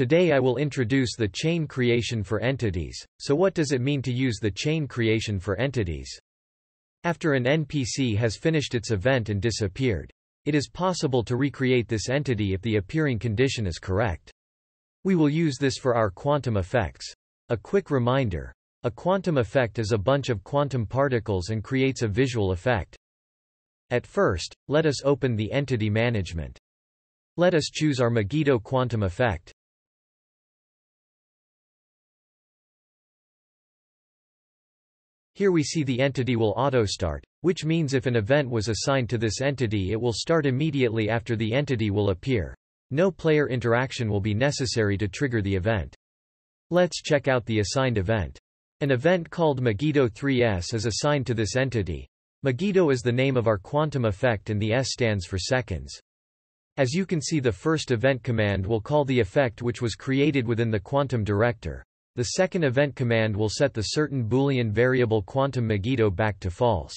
Today I will introduce the chain creation for entities. So what does it mean to use the chain creation for entities? After an NPC has finished its event and disappeared, it is possible to recreate this entity if the appearing condition is correct. We will use this for our quantum effects. A quick reminder. A quantum effect is a bunch of quantum particles and creates a visual effect. At first, let us open the entity management. Let us choose our Megiddo quantum effect. Here we see the entity will auto-start, which means if an event was assigned to this entity it will start immediately after the entity will appear. No player interaction will be necessary to trigger the event. Let's check out the assigned event. An event called Megiddo 3S is assigned to this entity. Megiddo is the name of our quantum effect and the S stands for seconds. As you can see, the first event command will call the effect which was created within the quantum director. The second event command will set the certain Boolean variable quantum Megiddo back to false.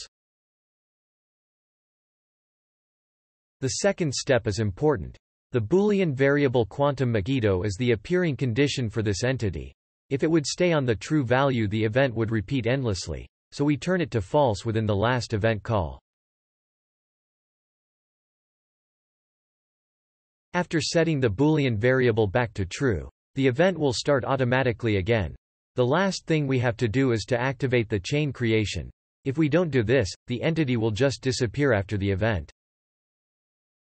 The second step is important. The Boolean variable quantum Megiddo is the appearing condition for this entity. If it would stay on the true value, the event would repeat endlessly, so we turn it to false within the last event call. After setting the Boolean variable back to true, the event will start automatically again. The last thing we have to do is to activate the chain creation. If we don't do this, the entity will just disappear after the event.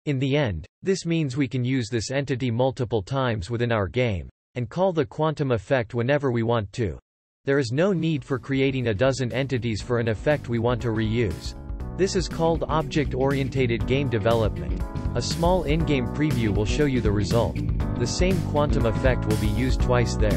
In the end, this means we can use this entity multiple times within our game and call the quantum effect whenever we want to. There is no need for creating a dozen entities for an effect we want to reuse. This is called object-oriented game development. A small in-game preview will show you the result. The same quantum effect will be used twice there.